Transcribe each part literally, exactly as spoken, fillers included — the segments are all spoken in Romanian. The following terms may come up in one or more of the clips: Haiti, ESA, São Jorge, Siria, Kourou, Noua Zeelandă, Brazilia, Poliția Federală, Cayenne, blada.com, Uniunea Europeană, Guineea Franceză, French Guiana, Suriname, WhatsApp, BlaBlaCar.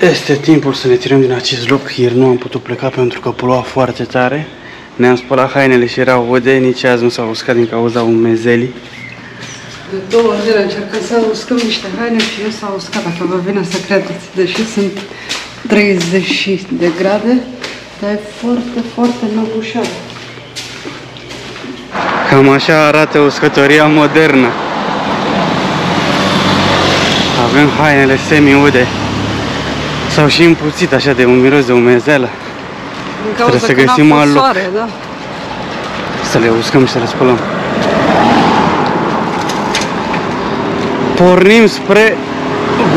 Este timpul să ne tirăm din acest loc. Ieri nu am putut pleca pentru că ploua foarte tare. Ne-am spălat hainele și erau ude, nici azi nu s-au uscat din cauza umezelii. De două zile încercăm să uscăm niște haine și eu s-au uscat, dacă vă vine să credeți, deși sunt treizeci de grade, dar e foarte, foarte năbușat. Cam așa arată uscătoria modernă. Avem hainele semi-ude. S-au și împuțit așa de un miros de umezeală. Trebuie să găsim alt loc, da? Să le uscăm și să le spălăm. Pornim spre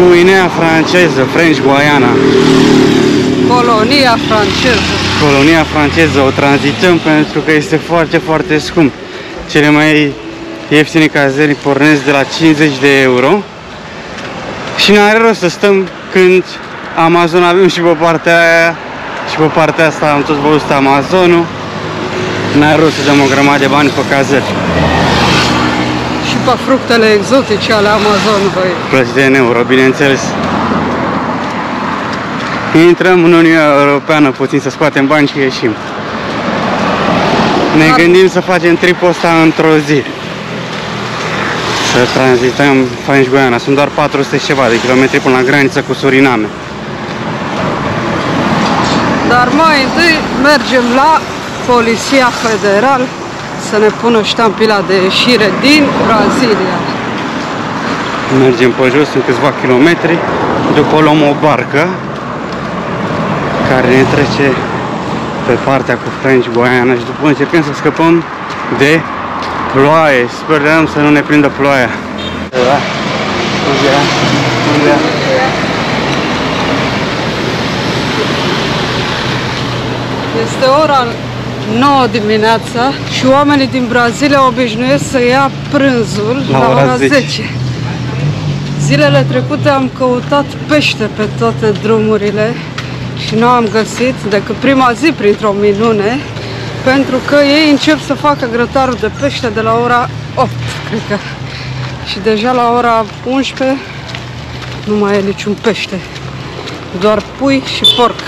Guinea franceză, French Guiana. Colonia franceză. Colonia franceză, o tranzităm pentru că este foarte, foarte scump. Cele mai ieftine cazări pornesc de la cincizeci de euro. Și n-are rost să stăm când Amazon avem și pe partea aia. Și pe partea asta am tot văzut Amazonul. N-are rost să dăm o grămadă de bani pe cazări. Și pe fructele exotice ale Amazonului. Plăți de euro, bineînțeles. Intrăm în Uniunea Europeană puțin să scoatem bani și ieșim. Ne Ar... gândim să facem tripul ăsta într-o zi. Să tranzităm French Guiana. Sunt doar patru sute și ceva de kilometri până la graniță cu Suriname. Dar mai întâi mergem la Poliția Federală să ne pună ștampila de ieșire din Brazilia. Mergem pe jos în câțiva kilometri, după luăm o barcă care ne trece pe partea cu French Guiana și după încercăm să scăpăm de ploaie. Sperăm să nu ne prindă ploaia. Este ora nouă dimineața și oamenii din Brazilia obișnuiesc să ia prânzul la, la ora zece. Zilele trecute am căutat pește pe toate drumurile și nu am găsit decât prima zi printr-o minune, pentru că ei încep să facă grătarul de pește de la ora opt, cred că. Și deja la ora unsprezece nu mai e niciun pește, doar pui și porc.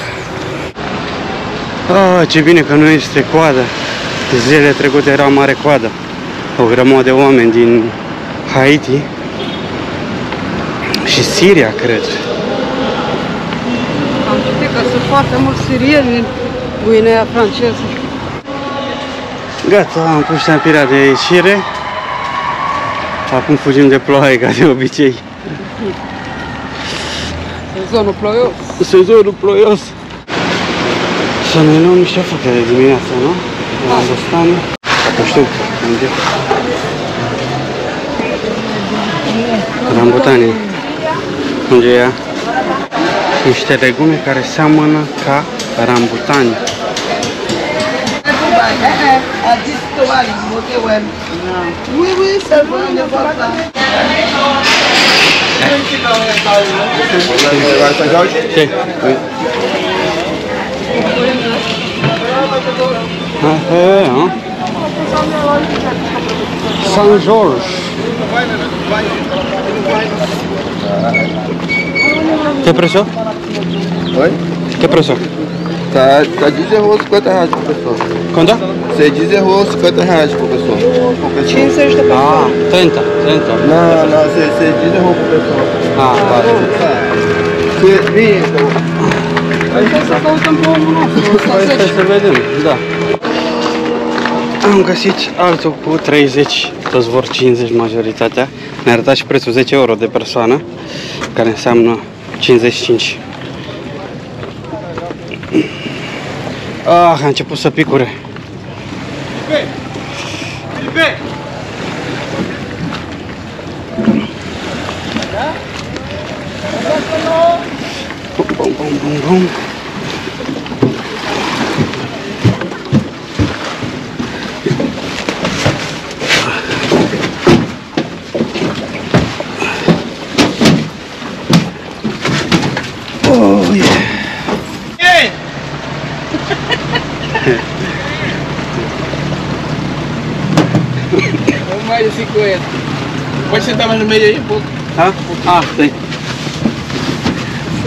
Ah, ce bine că nu este coadă. Zilele trecute era o mare coadă. O grămadă de oameni din Haiti și Siria, cred. Am citit că sunt foarte mulți sirieni în Guinea franceză. Gata, am pus ștampirea de ieșire. Acum fugim de ploaie, ca de obicei. Sezonul ploios. Sezonul ploios. Să ne luăm niște fructe de dimineață, nu? La Bostan. Nu știu, rambutanii. Unde e ea? Niște legume care seamănă ca rambutani. São Jorge. Que preço? Oi? Que preço? Tá, tá cinci sute cincizeci de reais por pessoa. Quanto? cinci sute cincizeci de reais por pessoa. cincizeci de pessoa. Ah, trinta, trinta. Não, não, cinci sute cincizeci de reais por pessoa. Ah, tá. trinta. Să căutăm pe omul nostru, să vedem, da. Am găsit altul cu treizeci, toți vor cincizeci majoritatea. Ne-a arătat și prețul zece euro de persoană, care înseamnă cincizeci și cinci. Ah, a început să picure. Bum, bum, bum, bum. Oh, yeah. Yeah. Vamos mais de cinquenta. Pode sentar mais no meio aí um pouco. Ah, ah, tem.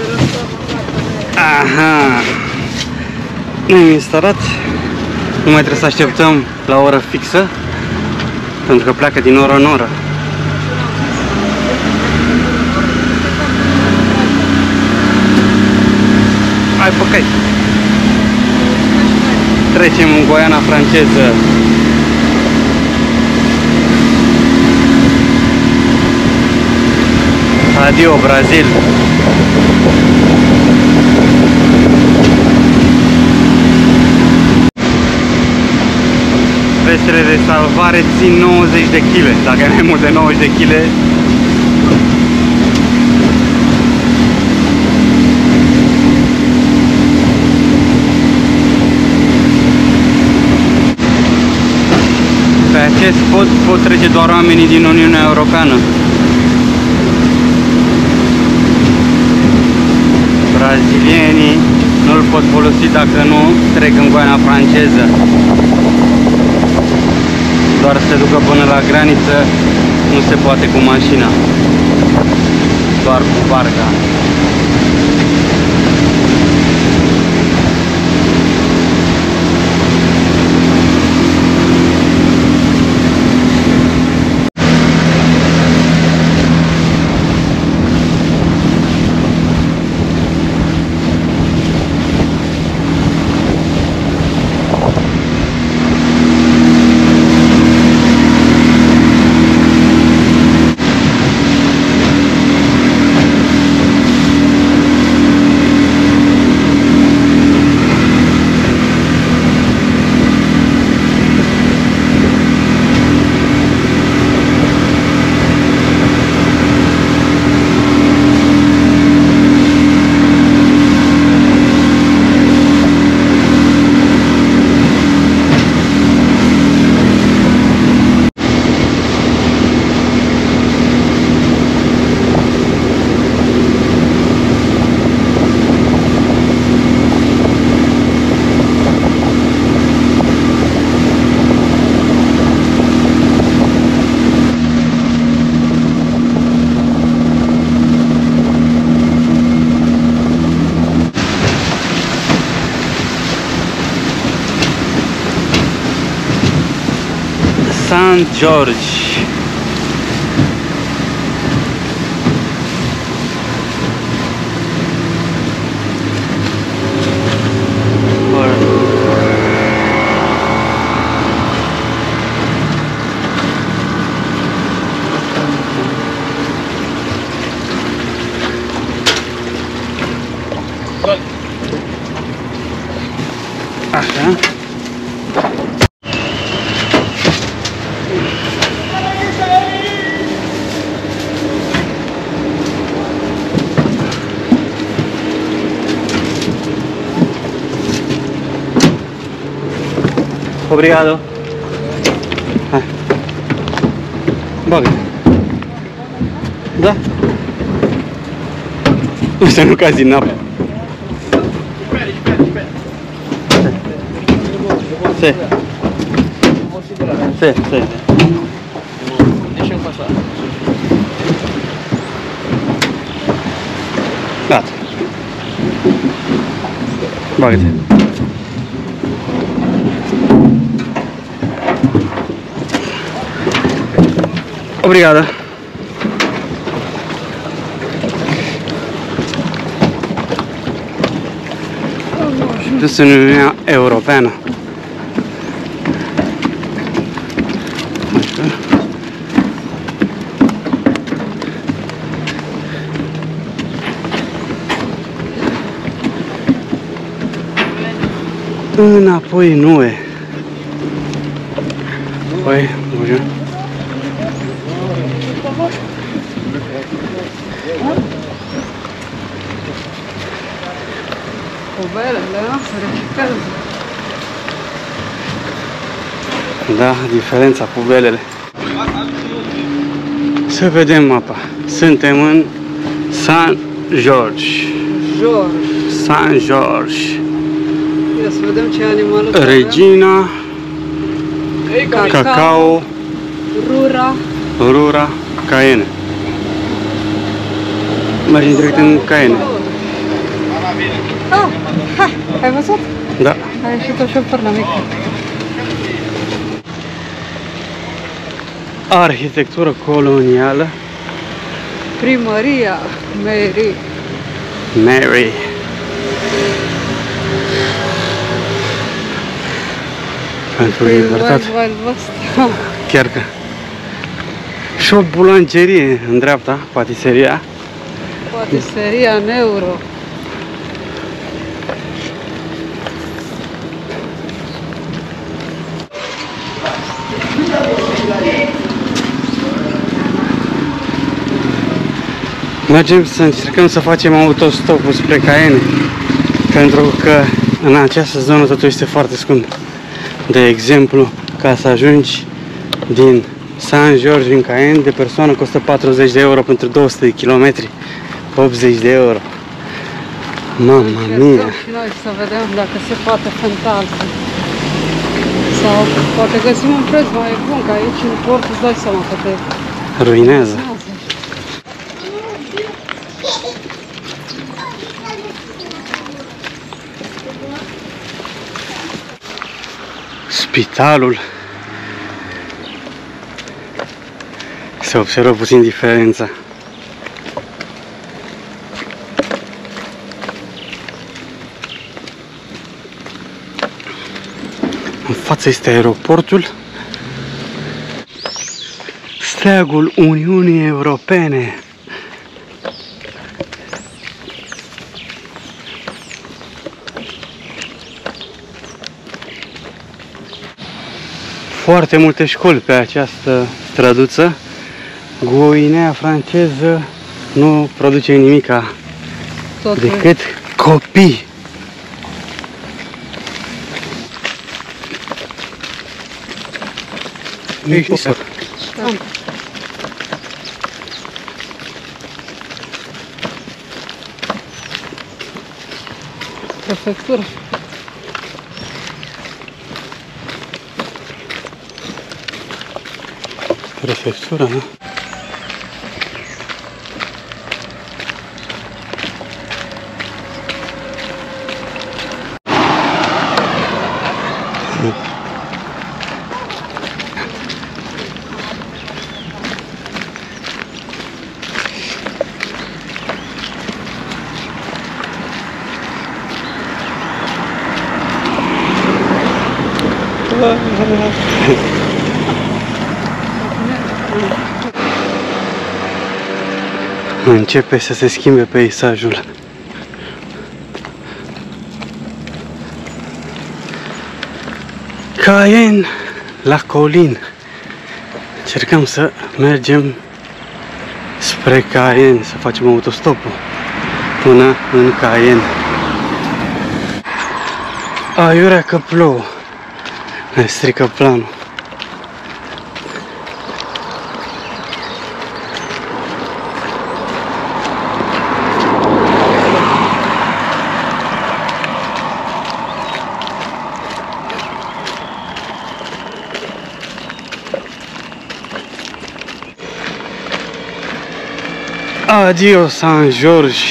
Thank you. ne-am instalat. Nu mai trebuie să așteptăm la o oră fixă, pentru că pleacă din oră în oră. Hai, păcăi! Trecem în Guiana franceză. Adio, Brazil! Vestele de salvare țin nouăzeci de kilograme, dacă e mai mult de nouăzeci de kilograme. Pe acest pod pot trece doar oamenii din Uniunea Europeană. Brazilienii nu-l pot folosi dacă nu trec în Guiana franceză. Doar să se ducă până la graniță, nu se poate cu mașina, doar cu barca. São Jorge. Așa. Obrigado. Hai. Bagă. Da? Să nu cazi în apă. Se. Se, se. Deixa-mi pasar. Gata. Bagă-te. Obrigada. Sunt în Uniunea Europeană. Înapoi nu e. Păi, bună. Da, diferența cu velele. Să vedem mapa. Suntem în São Jorge. Jorge. São Jorge. Ia să vedem ce animale. Regina. Cacao. Cacao. Rura. Rura. Cayenne. Mergem direct în Cayenne. Ah, ha, ai văzut? Da. A ieșit o șopârnă mică. Arhitectură colonială. Primăria Mary. Mary. Pentru libertate. Chiar că. Și o bulangerie în dreapta, patiseria. Patiseria în euro. Mergem să încercăm să facem autostopul spre Cayenne, pentru că în această zonă totul este foarte scump. De exemplu, ca să ajungi din São Jorge în Cayenne, de persoană costă patruzeci de euro pentru două sute de kilometri, optzeci de euro. Mamă mia! Și noi să vedem dacă se poate fantazia. Sau poate găsim un preț mai bun, că aici în port îți dai seama că te ruinează. Spitalul. Se observă puțin diferența. În față este aeroportul. Steagul Uniunii Europene. Foarte multe școli pe această străduță. Guinea franceză nu produce nimica Totul. decât copii. Ești Prefectură. Prefectura, nu? Începe să se schimbe peisajul. Cayenne la Colin. Încercăm să mergem spre Cayenne, să facem autostopul până în Cayenne. Aiurea că plouă. Ne strică planul. Adio São Jorge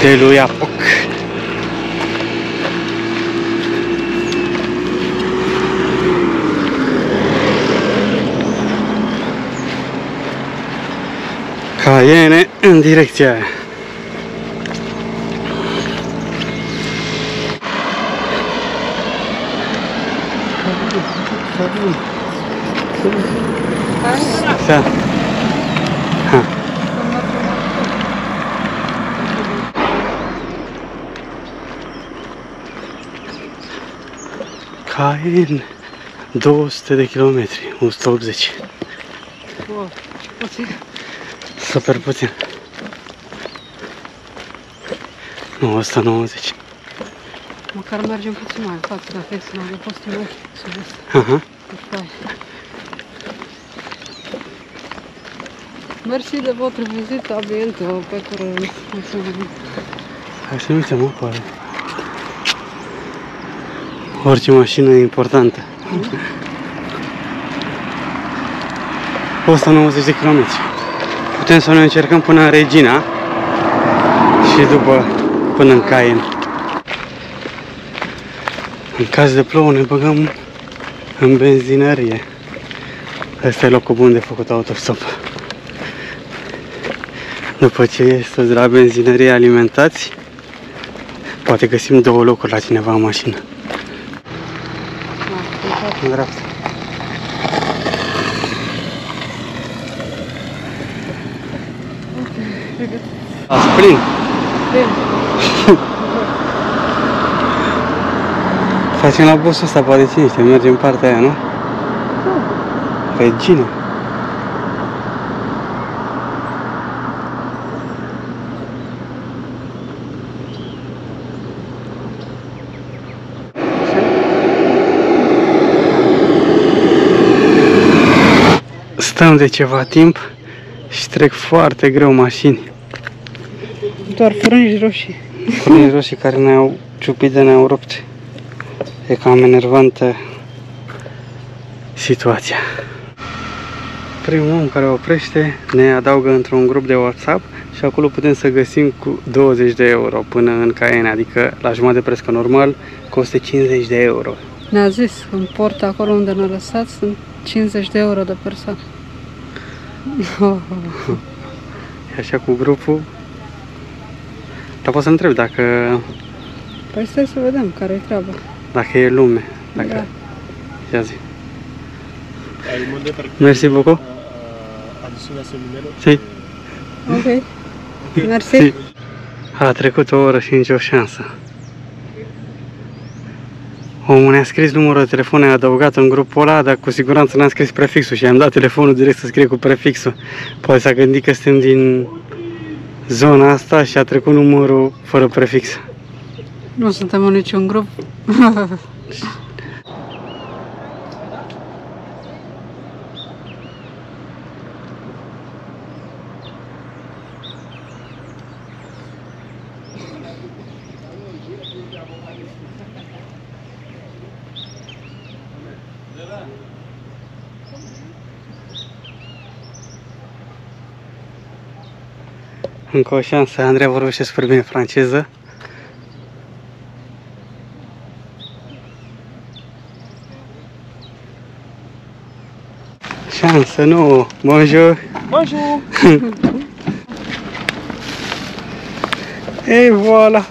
de lui Apoc. Cayenne în direcția aia. Așa. Cayenne, două sute de kilometri, o sută optzeci. Wow, puțin. Super puțin. Nu, o sută nouăzeci. Măcar mergem puțin mai în față, dacă e să nu avem postul ochi, sub ăsta. Mersi de votre vizită, abientă, pe care mulțumim. Hai să nu se mă pare. Orice mașină e importantă. o sută nouăzeci de kilometri. Putem să ne încercăm până în Regina și după până în Cayenne. În caz de plouă ne băgăm în benzinărie. Asta e locul bun de făcut autostop. După ce este de la benzinărie alimentați, poate găsim două locuri la cineva în mașină. În dreapta. Ați plin? Plin. Facem la busul ăsta, poate ține niște, mergem în partea aia, nu? Regina. Stăm de ceva timp și trec foarte greu mașini. Doar frângi roșii. Frângi roșii care ne-au ciupit de ne-au rupt. E cam enervantă situația. Primul om care oprește ne adaugă într-un grup de WhatsApp și acolo putem să găsim cu douăzeci de euro până în Cayenne, adică la jumătate de preț, că normal costă cincizeci de euro. Ne-a zis, în port, acolo unde ne-a lăsat, sunt cincizeci de euro de persoană. Așa cu grupul. Dar pot să întreb dacă... Păi stai să vedem care e treaba. Dacă e lume. Dacă... Da. Ia zi. Mersi beaucoup. Si. Ok. Mersi. Si. A trecut o oră și nicio șansă. Omul ne-a scris numărul de telefon, ne-a adăugat în grupul ăla, dar cu siguranță n-a scris prefixul și i-am dat telefonul direct să scrie cu prefixul. Poate s-a gândit că suntem din zona asta și a trecut numărul fără prefix. Nu suntem în niciun grup. Încă o șansă, Andrei vorbește super bine franceză. Șansă nouă, bonjour! Bonjour! Et voilà!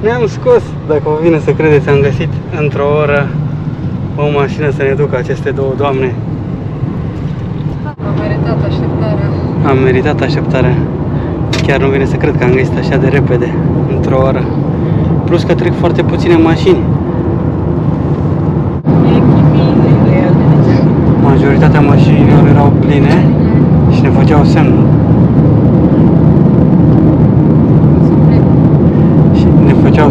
Ne-am scos, dacă vă vine să credeți, am găsit într-o oră o mașină să ne ducă aceste două doamne. Am meritat așteptarea. Chiar nu vine să cred că am găsit așa de repede, într-o oră. Plus că trec foarte puține mașini. Majoritatea mașinilor erau pline și ne făceau semnul. Și ne făceau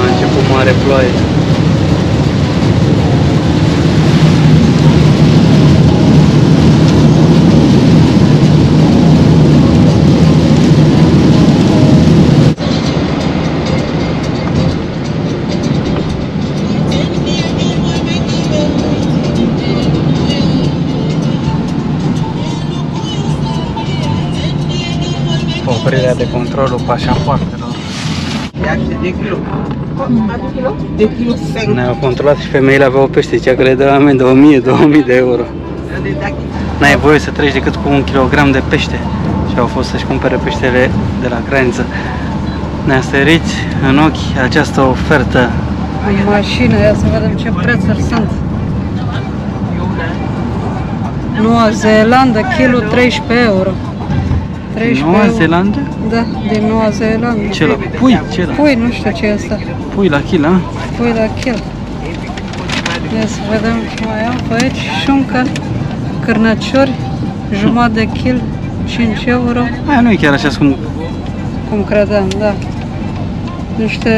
A început mare ploaie. De controlul pașapoartelor. Ne-au controlat și femeile aveau pește, zicea că le dă amendă o mie două mii de euro. N-ai voie să treci decât cu un kilogram de pește și au fost să-și cumpere peștele de la graniță. Ne-a sărit în ochi această ofertă. În mașină, ia să vedem ce prețuri sunt. Noua Zeelandă, kilo treisprezece euro. Noua Zeelandă? Da, din Noua Zeelandă. Ce la pui? Ce la? Pui, nu știu ce e asta. Pui la kil, a? Pui la kil. Ia să vedem ce mai am pe aici. Șuncă, cârnaciori, jumătate de kil, cinci euro. Aia nu e chiar așa scump. Cum credeam, da. Niște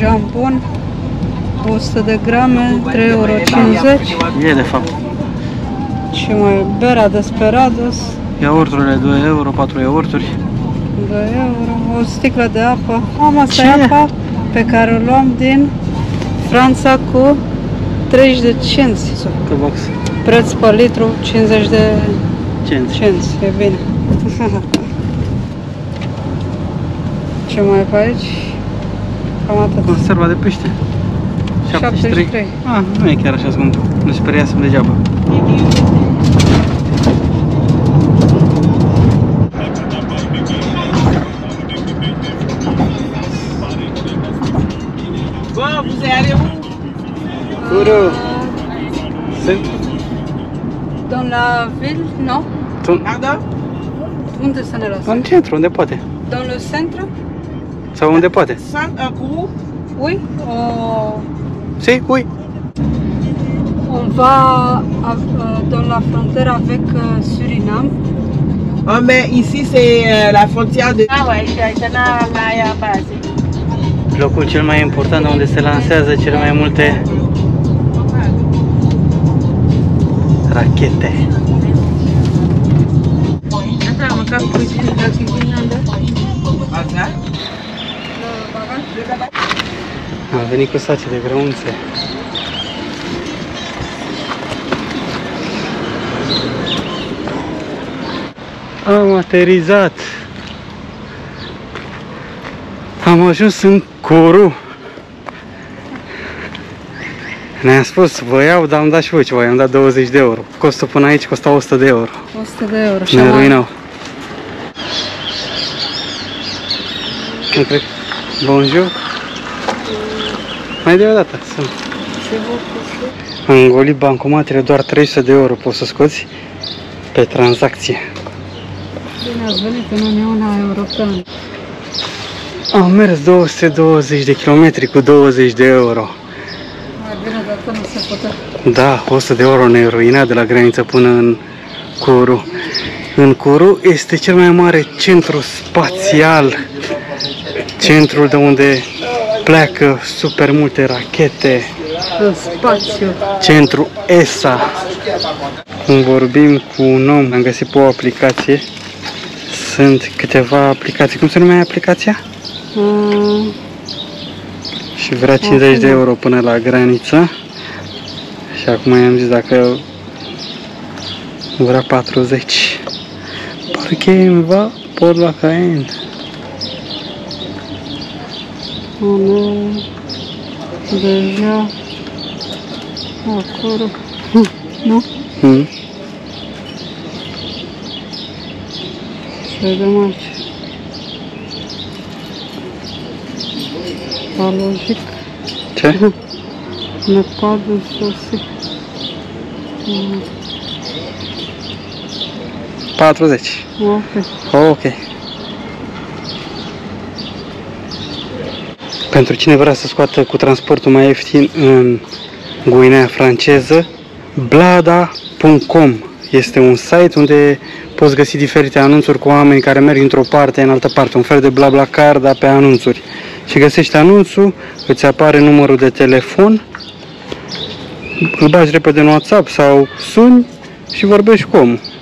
jambon, o sută de grame, trei euro cincizeci. E de fapt. Și mai bera de Sperados. Iaurturile doi euro, patru iaurturi. doi euro, o sticlă de apă. Am asta e apa pe care o luam din Franța cu treizeci de cenți. Că box. Preț pe litru cincizeci de cenți. Cenți, e bine. Ce mai pe aici? Cam atât. Conserva de pește. șaptezeci și trei. Ah, nu e chiar așa scumpă. Nu speriasem degeaba. Kourou. Sunt? Dans la ville, nu? Da. Unde să ne lăsăm? În centru, unde poate. Dans le centre? Sau unde poate. Saint-Acou? Oui. Si, oui. On va dans la frontière avec Suriname. Ah, mais ici c'est la frontière de... Ah, ouais, și aici mai e Brazilia. Locul cel mai important unde se lansează cele mai multe rachete. Am venit cu saci de grăunțe. Am aterizat. Am ajuns în Kourou. Ne-a spus, vă iau, dar am dat și voi ceva, i-am dat douăzeci de euro. Costul până aici costa o sută de euro. o sută de euro, și ne ruinau. Bonjour. Mai deodată, sunt. Am golit bancomatele, doar trei sute de euro poți să scoți pe tranzacție. Bine ați venit în Uniunea Europeană. Am mers două sute douăzeci de kilometri cu douăzeci de euro. Mai bine, dacă nu se putea. Da, o sută de euro ne ruina de la graniță până în Kourou. În Kourou este cel mai mare centru spațial. Centrul de unde pleacă super multe rachete. În spațiu. Centru E S A. Când vorbim cu un om, am găsit pe o aplicație. Sunt câteva aplicații. Cum se numește aplicația? Mm. Și vrea cincizeci de euro până la graniță. Și acum i-am zis dacă vrea patruzeci. Parcă va por la Cayenne. Unul, deja, acolo, nu? Mm. Să vedem aici. Palogic. Ce? Nepal de sosi. patruzeci. Ok. Ok. Pentru cine vrea să scoată cu transportul mai ieftin în Guinea franceză, blada punct com este un site unde poți găsi diferite anunțuri cu oameni care merg într-o parte în altă parte, un fel de BlaBlaCar, dar pe anunțuri. Și găsești anunțul, îți apare numărul de telefon, îl bagi repede în WhatsApp sau suni și vorbești cu omul.